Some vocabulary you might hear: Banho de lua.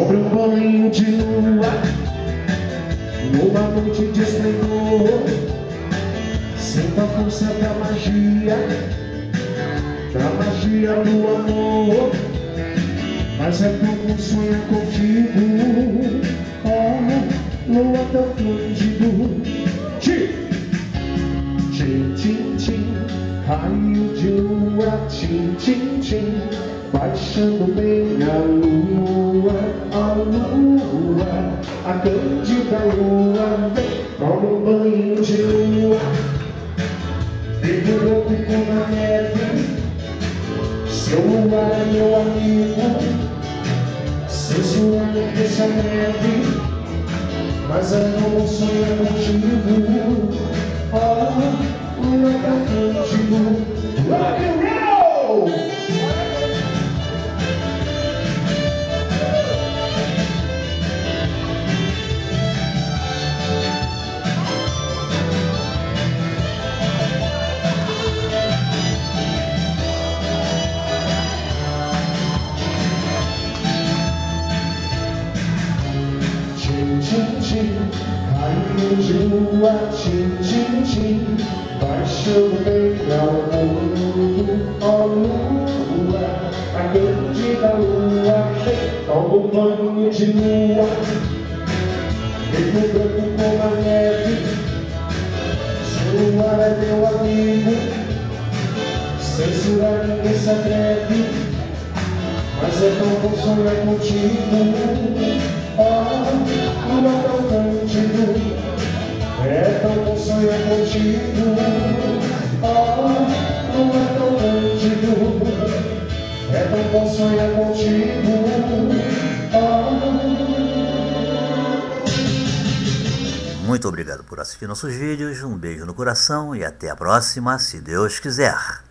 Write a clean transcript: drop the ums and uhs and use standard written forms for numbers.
sobre um banho de lua, numa noite de esplendor. Sinta a força da magia do amor. Mas é como um sonho contigo, oh, lua tão cândido. Tchim, tchim, tchim, raio de lua, tchim, tchim, tchim, baixando bem a lua, a lua, a cândida lua, vem, toma um banho de lua. Vivo louco como a neve, seu luar é meu amigo. Sensual é dessa neve, mas eu não sonho contigo, oh, lua tão cândido, rock and roll! Raio de lua, tchim, tchim, tchim, baixando bem ao mundo, ó lua, a cândida lua, toma um banho de lua. Vivo branco como a neve, seu luar é meu amigo. Censurar ninguém se atreve, mas é tão bom sonhar contigo, ó lua tão cândido, é tão bom sonhar contigo, oh, lua tão cândido, é tão bom sonhar contigo, oh. Muito obrigado por assistir nossos vídeos, um beijo no coração e até a próxima, se Deus quiser.